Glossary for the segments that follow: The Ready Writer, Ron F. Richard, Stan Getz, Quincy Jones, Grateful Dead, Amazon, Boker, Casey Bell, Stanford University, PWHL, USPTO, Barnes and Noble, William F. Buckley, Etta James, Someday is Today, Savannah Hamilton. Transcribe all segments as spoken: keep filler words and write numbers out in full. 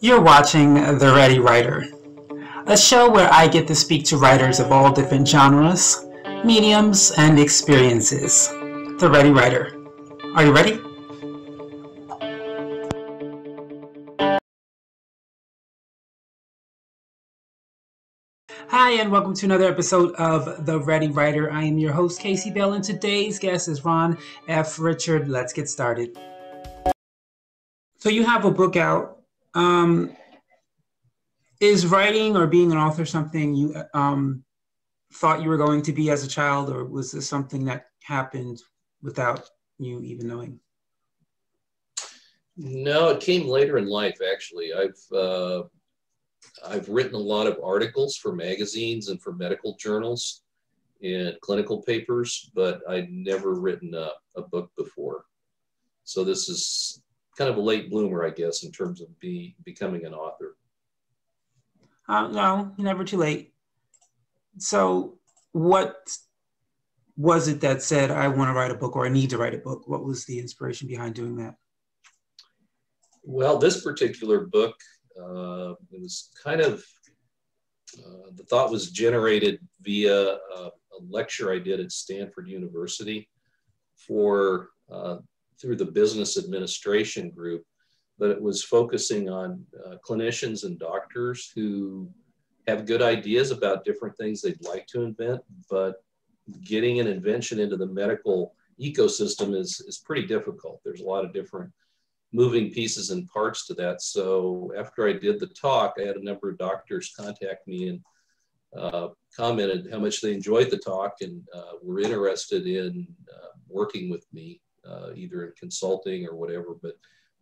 You're watching The Ready Writer, a show where I get to speak to writers of all different genres, mediums, and experiences. The Ready Writer. Are you ready? Hi, and welcome to another episode of The Ready Writer. I am your host, Casey Bell, and today's guest is Ron F. Richard. Let's get started. So you have a book out. Um, is writing or being an author something you um, thought you were going to be as a child, or was this something that happened without you even knowing? No, it came later in life, actually. I've, uh, I've written a lot of articles for magazines and for medical journals and clinical papers, but I'd never written a, a book before. So this is kind of a late bloomer, I guess, in terms of be, becoming an author. Uh, no, never too late. So what was it that said, I want to write a book, or I need to write a book? What was the inspiration behind doing that? Well, this particular book, uh, it was kind of, uh, the thought was generated via a, a lecture I did at Stanford University for uh, through the business administration group, but it was focusing on uh, clinicians and doctors who have good ideas about different things they'd like to invent, but getting an invention into the medical ecosystem is, is pretty difficult. There's a lot of different moving pieces and parts to that. So after I did the talk, I had a number of doctors contact me and uh, commented how much they enjoyed the talk and uh, were interested in uh, working with me. Uh, either in consulting or whatever, but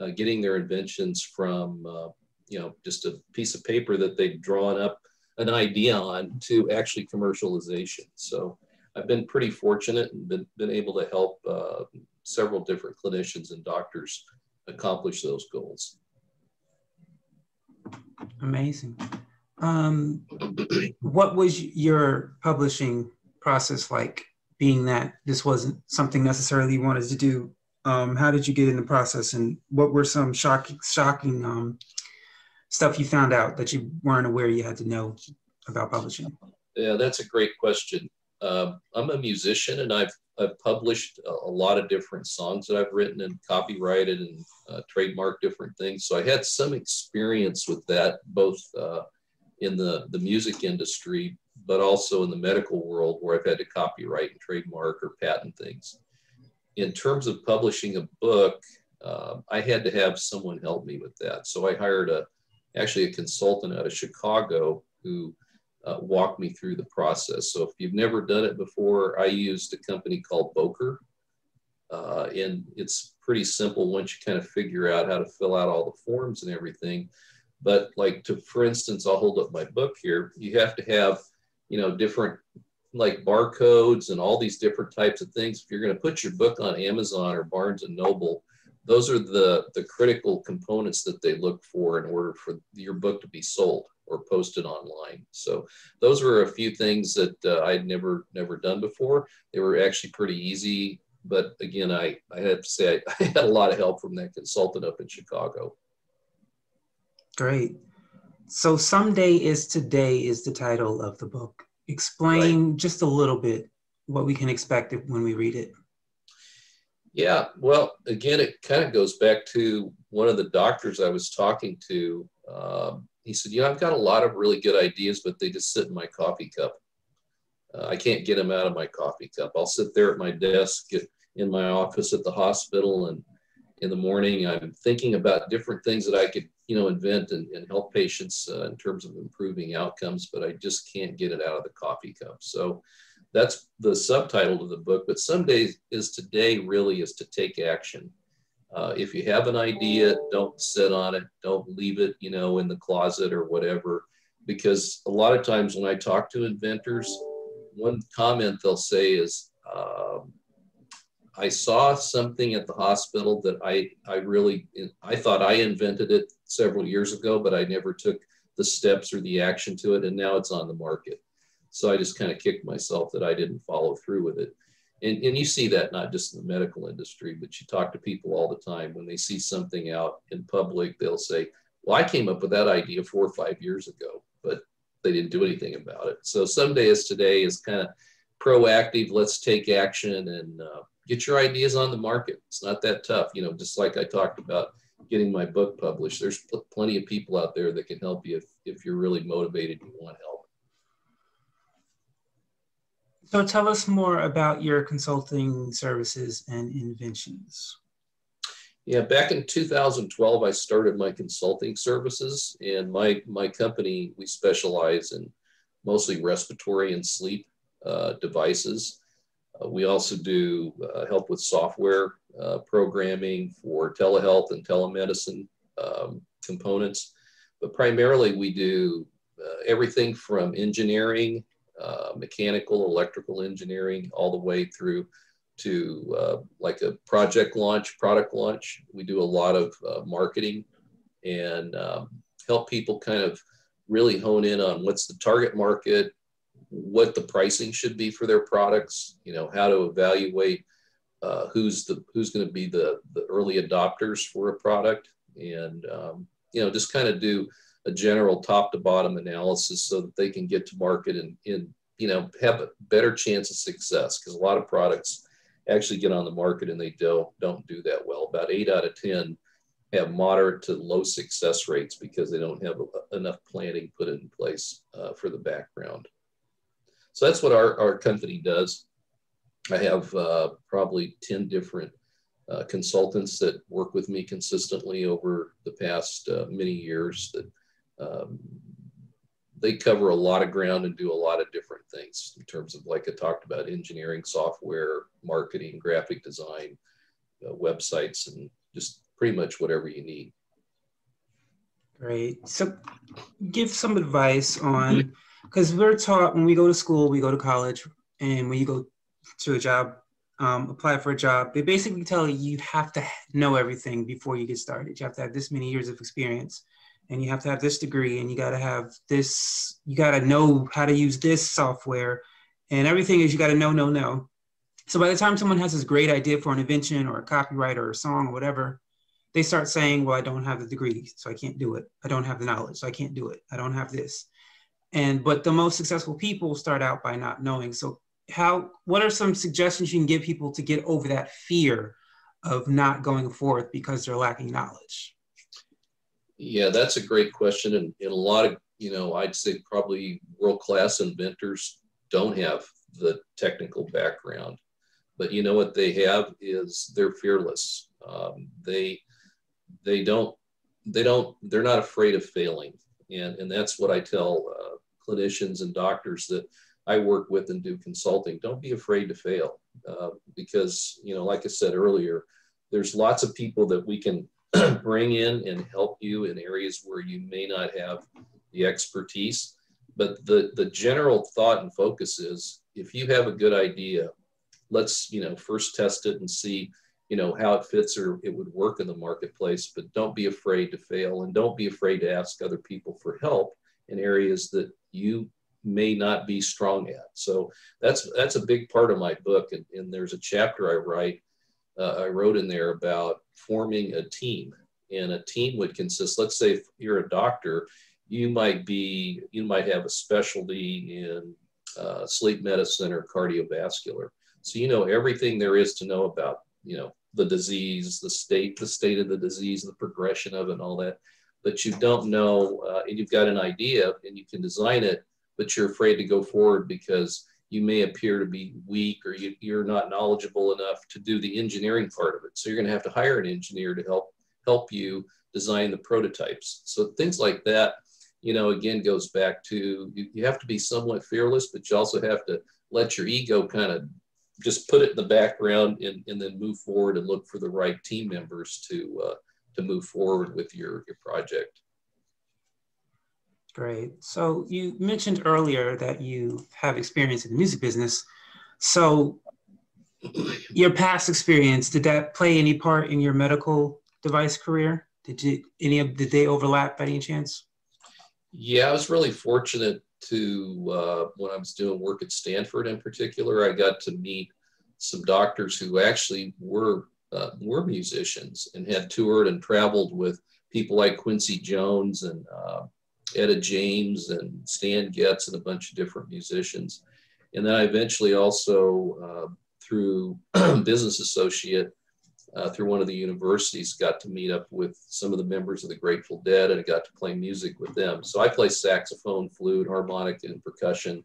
uh, getting their inventions from, uh, you know, just a piece of paper that they've drawn up an idea on to actually commercialization. So I've been pretty fortunate and been, been able to help uh, several different clinicians and doctors accomplish those goals. Amazing. Um, what was your publishing process like? Being that this wasn't something necessarily you wanted to do, um, how did you get in the process, and what were some shocking, shocking um, stuff you found out that you weren't aware you had to know about publishing? Yeah, that's a great question. Uh, I'm a musician, and I've, I've published a, a lot of different songs that I've written and copyrighted and uh, trademarked different things. So I had some experience with that, both uh, in the, the music industry, but also in the medical world where I've had to copyright and trademark or patent things. In terms of publishing a book, uh, I had to have someone help me with that. So I hired a, actually a consultant out of Chicago who uh, walked me through the process. So if you've never done it before, I used a company called Boker. Uh, and it's pretty simple once you kind of figure out how to fill out all the forms and everything. But like to, for instance, I'll hold up my book here. You have to have, you know, different like barcodes and all these different types of things. If you're going to put your book on Amazon or Barnes and Noble, those are the, the critical components that they look for in order for your book to be sold or posted online. So those were a few things that uh, I'd never, never done before. They were actually pretty easy. But again, I, I have to say I, I had a lot of help from that consultant up in Chicago. Great. So Someday is Today is the title of the book. Explain right. Just a little bit what we can expect when we read it. Yeah, well, again, it kind of goes back to one of the doctors I was talking to. Um, he said, you know, I've got a lot of really good ideas, but they just sit in my coffee cup. Uh, I can't get them out of my coffee cup. I'll sit there at my desk, in my office at the hospital, and in the morning, I'm thinking about different things that I could, you know, invent and, and help patients uh, in terms of improving outcomes, but I just can't get it out of the coffee cup. So that's the subtitle of the book, but Someday is Today really is to take action. Uh, if you have an idea, don't sit on it, don't leave it, you know, in the closet or whatever, because a lot of times when I talk to inventors, one comment they'll say is, um, I saw something at the hospital that I, I really, I thought I invented it several years ago, but I never took the steps or the action to it. And now it's on the market. So I just kind of kicked myself that I didn't follow through with it. And, and you see that not just in the medical industry, but you talk to people all the time. When they see something out in public, they'll say, Well, I came up with that idea four or five years ago, but they didn't do anything about it. So Someday is Today is kind of proactive. Let's take action and uh, get your ideas on the market. It's not that tough. You know, just like I talked about getting my book published, there's pl- plenty of people out there that can help you if, if you're really motivated and want help. So tell us more about your consulting services and inventions. Yeah, back in two thousand twelve, I started my consulting services, and my, my company, we specialize in mostly respiratory and sleep uh, devices. Uh, we also do uh, help with software uh, programming for telehealth and telemedicine um, components. But primarily we do uh, everything from engineering, uh, mechanical, electrical engineering, all the way through to uh, like a project launch, product launch. We do a lot of uh, marketing and um, help people kind of really hone in on what's the target market, what the pricing should be for their products, you know, how to evaluate uh, who's the who's going to be the, the early adopters for a product, and, um, you know, just kind of do a general top to bottom analysis so that they can get to market and, and you know, have a better chance of success, because a lot of products actually get on the market and they don't, don't do that well. About eight out of ten have moderate to low success rates because they don't have a, enough planning put in place uh, for the background. So that's what our, our company does. I have uh, probably ten different uh, consultants that work with me consistently over the past uh, many years that um, they cover a lot of ground and do a lot of different things in terms of, like I talked about, engineering, software, marketing, graphic design, uh, websites, and just pretty much whatever you need. Great. So give some advice on, because we're taught when we go to school, we go to college, and when you go to a job, um, apply for a job, they basically tell you you have to know everything before you get started. You have to have this many years of experience, and you have to have this degree, and you got to have this, you got to know how to use this software, and everything is you got to know, know, know. So by the time someone has this great idea for an invention or a copywriter or a song or whatever, they start saying, well, I don't have the degree, so I can't do it. I don't have the knowledge, so I can't do it. I don't have this. And, but the most successful people start out by not knowing. So how, what are some suggestions you can give people to get over that fear of not going forth because they're lacking knowledge? Yeah, that's a great question. And, and a lot of, you know, I'd say probably world-class inventors don't have the technical background, but you know what they have is they're fearless. Um, they, they don't, they don't, they're not afraid of failing. And, and that's what I tell uh, clinicians and doctors that I work with and do consulting. Don't be afraid to fail uh, because, you know, like I said earlier, there's lots of people that we can bring in and help you in areas where you may not have the expertise. But the, the general thought and focus is, if you have a good idea, let's, you know, first test it and see, you know, how it fits or it would work in the marketplace. But don't be afraid to fail, and don't be afraid to ask other people for help in areas that you may not be strong at. So that's that's a big part of my book. And, and there's a chapter I write Uh, I wrote in there about forming a team, and a team would consist, let's say if you're a doctor, you might be, you might have a specialty in uh, sleep medicine or cardiovascular. So, you know, everything there is to know about, you know, the disease, the state, the state of the disease, the progression of it and all that, but you don't know, uh, and you've got an idea and you can design it, but you're afraid to go forward because you may appear to be weak, or you, you're not knowledgeable enough to do the engineering part of it. So you're going to have to hire an engineer to help help you design the prototypes. So things like that, you know, again, goes back to you, you have to be somewhat fearless, but you also have to let your ego kind of just put it in the background and, and then move forward and look for the right team members to uh, to move forward with your, your project. Great. So you mentioned earlier that you have experience in the music business. So your past experience, did that play any part in your medical device career? Did you, any of, did they overlap by any chance? Yeah, I was really fortunate to, uh, when I was doing work at Stanford in particular, I got to meet some doctors who actually were, uh, were musicians and had toured and traveled with people like Quincy Jones and uh, Etta James and Stan Getz and a bunch of different musicians. And then I eventually also, uh, through business associate, uh, through one of the universities, got to meet up with some of the members of the Grateful Dead, and I got to play music with them. So I play saxophone, flute, harmonica, and percussion.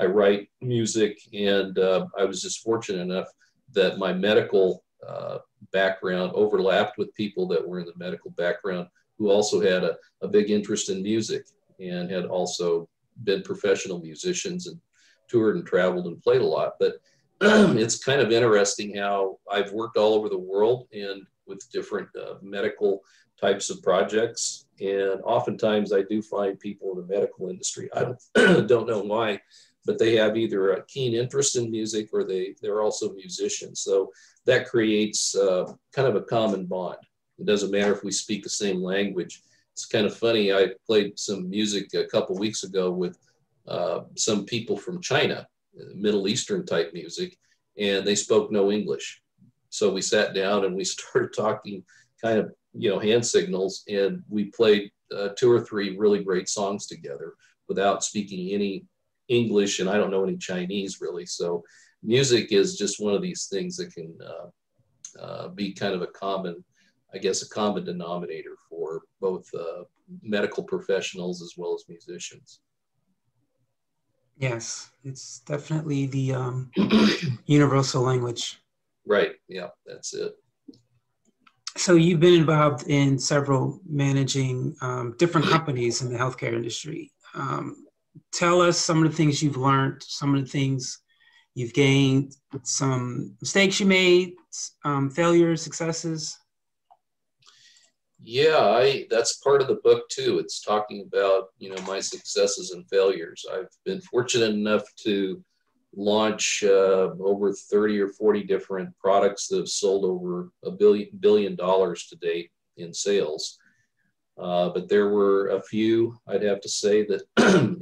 I write music, and uh, I was just fortunate enough that my medical uh, background overlapped with people that were in the medical background who also had a, a big interest in music and had also been professional musicians and toured and traveled and played a lot. But it's kind of interesting how I've worked all over the world and with different uh, medical types of projects. And oftentimes I do find people in the medical industry, I don't, don't know why, but they have either a keen interest in music or they, they're also musicians. So that creates uh, kind of a common bond. It doesn't matter if we speak the same language. It's kind of funny. I played some music a couple weeks ago with uh, some people from China, Middle Eastern type music, and they spoke no English. So we sat down and we started talking kind of, you know, hand signals, and we played uh, two or three really great songs together without speaking any English, and I don't know any Chinese really. So music is just one of these things that can uh, uh, be kind of a common, I guess, a common denominator for both uh, medical professionals as well as musicians. Yes, it's definitely the um, universal language. Right, yeah, that's it. So you've been involved in several managing um, different companies in the healthcare industry. Um, tell us some of the things you've learned, some of the things you've gained, some mistakes you made, um, failures, successes. Yeah, I, that's part of the book too. It's talking about, you know, my successes and failures. I've been fortunate enough to launch uh, over thirty or forty different products that have sold over a billion billion dollars to date in sales. Uh, but there were a few, I'd have to say that,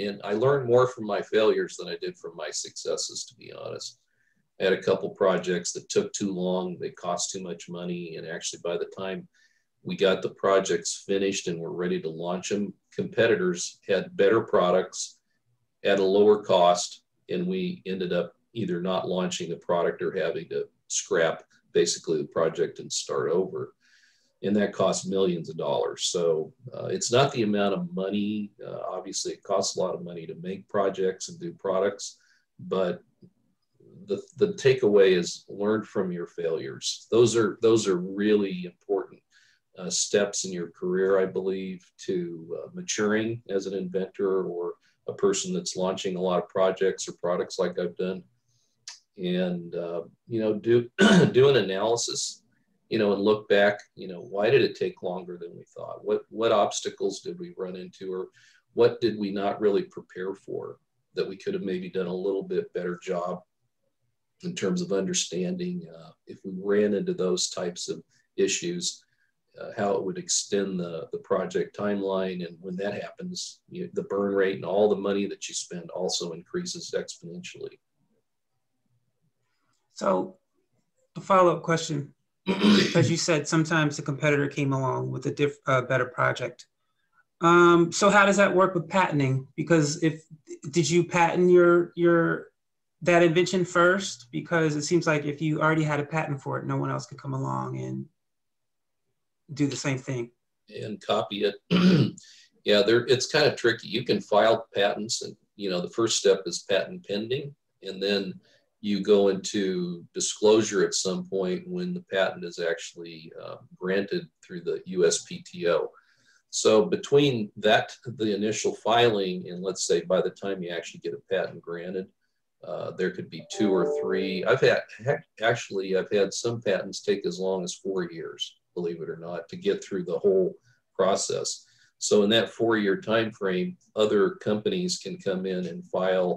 and I learned more from my failures than I did from my successes, to be honest. I had a couple projects that took too long. They cost too much money. And actually by the time we got the projects finished and were ready to launch them, competitors had better products at a lower cost, and we ended up either not launching the product or having to scrap basically the project and start over. And that cost millions of dollars. So uh, it's not the amount of money. Uh, obviously, it costs a lot of money to make projects and do products, but the, the takeaway is learn from your failures. Those are, those are really important Uh, steps in your career, I believe, to uh, maturing as an inventor or a person that's launching a lot of projects or products like I've done. And, uh, you know, do, do an analysis, you know, and look back, you know, why did it take longer than we thought? What, what obstacles did we run into, or what did we not really prepare for that we could have maybe done a little bit better job in terms of understanding uh, if we ran into those types of issues, Uh, how it would extend the, the project timeline. And when that happens, you know, the burn rate and all the money that you spend also increases exponentially. So a follow-up question, as you said, sometimes a competitor came along with a diff, uh, better project. Um, so how does that work with patenting? Because if, did you patent your, your, that invention first? Because it seems like if you already had a patent for it, no one else could come along and do the same thing and copy it. Yeah, there, it's kind of tricky. You can file patents, and you know the first step is patent pending, and then you go into disclosure at some point when the patent is actually uh, granted through the U S P T O. So between that, the initial filing, and let's say by the time you actually get a patent granted, uh, there could be two or three. I've had heck, actually I've had some patents take as long as four years. Believe it or not, to get through the whole process. So in that four-year time frame, other companies can come in and file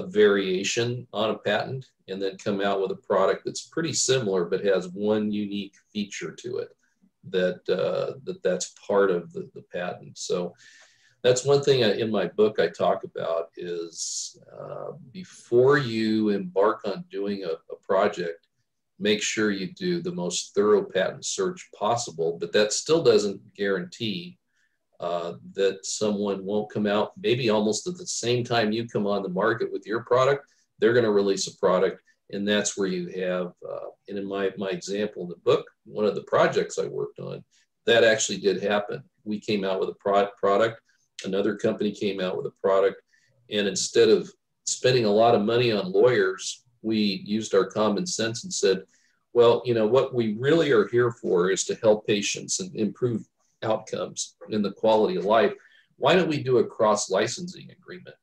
a variation on a patent and then come out with a product that's pretty similar but has one unique feature to it that, uh, that that's part of the, the patent. So that's one thing I, in my book I talk about is uh, before you embark on doing a, a project, make sure you do the most thorough patent search possible, but that still doesn't guarantee uh, that someone won't come out, maybe almost at the same time you come on the market with your product, they're going to release a product. And that's where you have, uh, and in my, my example in the book, one of the projects I worked on, that actually did happen. We came out with a pro product, another company came out with a product, and instead of spending a lot of money on lawyers, we used our common sense and said, well, you know, what we really are here for is to help patients and improve outcomes and the quality of life. Why don't we do a cross-licensing agreement?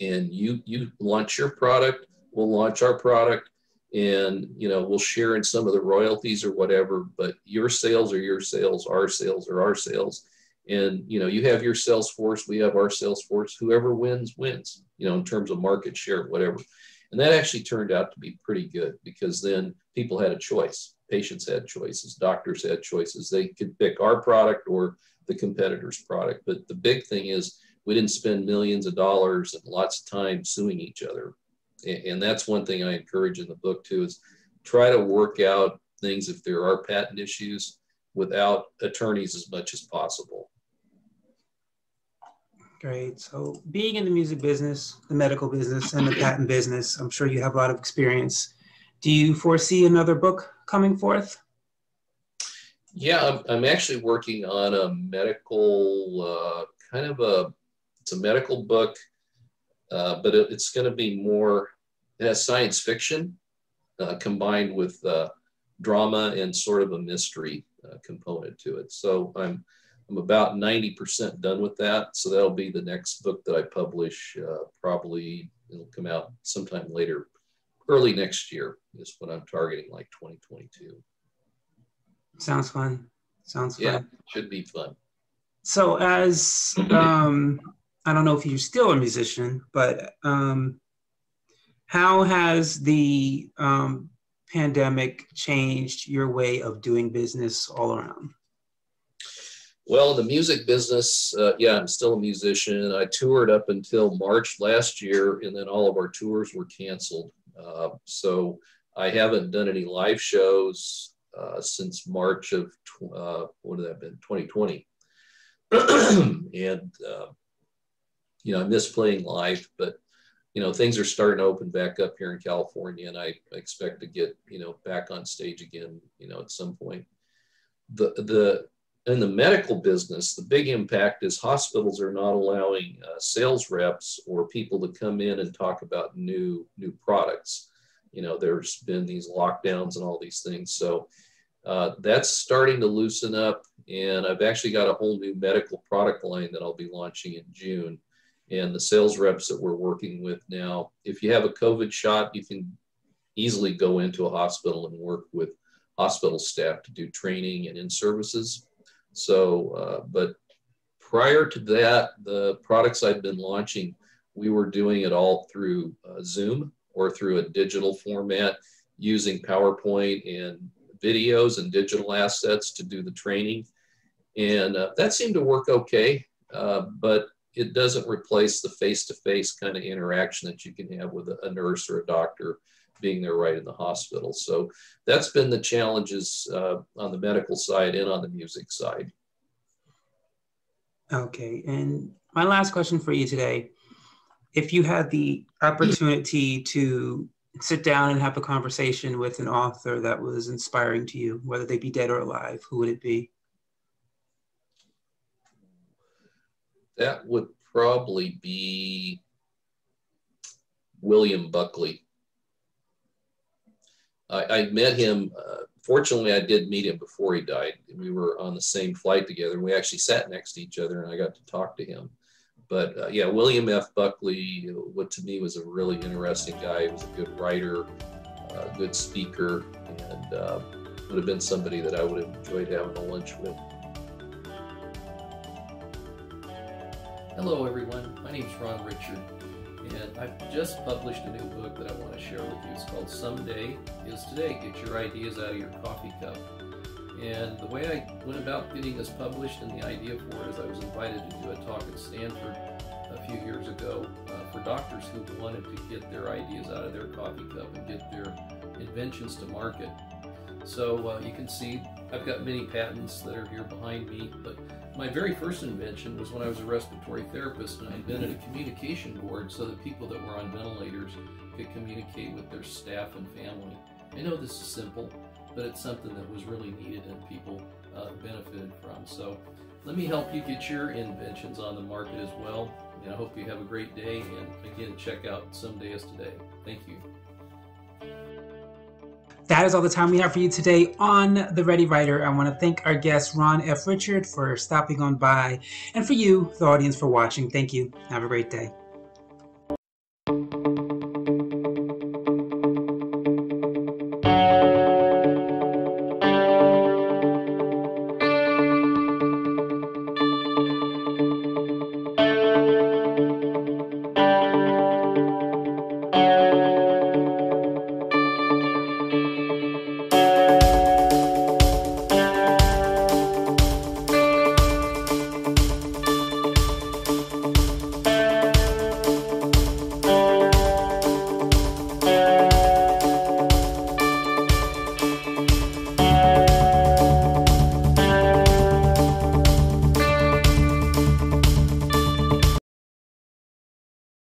And you, you launch your product, we'll launch our product, and, you know, we'll share in some of the royalties or whatever, but your sales are your sales, our sales are our sales. And, you know, you have your sales force, we have our sales force, whoever wins, wins, you know, in terms of market share, whatever. And that actually turned out to be pretty good because then people had a choice. Patients had choices, doctors had choices. They could pick our product or the competitor's product. But the big thing is we didn't spend millions of dollars and lots of time suing each other. And that's one thing I encourage in the book too, is try to work out things if there are patent issues without attorneys as much as possible. Great. So being in the music business, the medical business, and the patent business, I'm sure you have a lot of experience. Do you foresee another book coming forth? Yeah, I'm, I'm actually working on a medical, uh, kind of a, it's a medical book. Uh, but it, it's going to be more, it has science fiction uh, combined with uh, drama and sort of a mystery uh, component to it. So I'm, I'm about ninety percent done with that. So that'll be the next book that I publish. Uh, probably it'll come out sometime later, early next year is what I'm targeting, like twenty twenty-two. Sounds fun. Sounds fun. Yeah, should be fun. So as... Um, I don't know if you're still a musician, but um, how has the um, pandemic changed your way of doing business all around? Well, the music business, uh, yeah, I'm still a musician. I toured up until March last year, and then all of our tours were canceled. Uh, so I haven't done any live shows uh, since March of, tw uh, what has that been, twenty twenty. And uh, you know, I miss playing live, but, you know, things are starting to open back up here in California, and I expect to get, you know, back on stage again, you know, at some point. The, the, in the medical business, the big impact is hospitals are not allowing uh, sales reps or people to come in and talk about new, new products. You know, there's been these lockdowns and all these things. So uh, that's starting to loosen up, and I've actually got a whole new medical product line that I'll be launching in June. And the sales reps that we're working with now, if you have a COVID shot, you can easily go into a hospital and work with hospital staff to do training and in-services. So, uh, but prior to that, the products I've been launching, we were doing it all through uh, Zoom or through a digital format using PowerPoint and videos and digital assets to do the training. And uh, that seemed to work okay, uh, but it doesn't replace the face-to-face kind of interaction that you can have with a nurse or a doctor being there right in the hospital. So that's been the challenges uh, on the medical side and on the music side. Okay, and my last question for you today. If you had the opportunity to sit down and have a conversation with an author that was inspiring to you, whether they be dead or alive, who would it be? That would probably be William Buckley. I, I met him, uh, fortunately I did meet him before he died. We were on the same flight together, and we actually sat next to each other, and I got to talk to him. But uh, yeah, William F. Buckley, what to me was a really interesting guy. He was a good writer, a good speaker, and uh, would have been somebody that I would have enjoyed having a lunch with. Hello everyone, my name is Ron Richard, and I've just published a new book that I want to share with you. It's called Someday is Today. Get your ideas out of your coffee cup. And the way I went about getting this published and the idea for it is I was invited to do a talk at Stanford a few years ago uh, for doctors who wanted to get their ideas out of their coffee cup and get their inventions to market. So uh, you can see I've got many patents that are here behind me, but my very first invention was when I was a respiratory therapist, and I invented a communication board so that people that were on ventilators could communicate with their staff and family. I know this is simple, but it's something that was really needed and people uh, benefited from. So let me help you get your inventions on the market as well. And I hope you have a great day. And again, check out Someday is Today. Thank you. That is all the time we have for you today on The Ready Writer. I want to thank our guest, Ron F. Richard, for stopping on by, and for you, the audience, for watching. Thank you. Have a great day.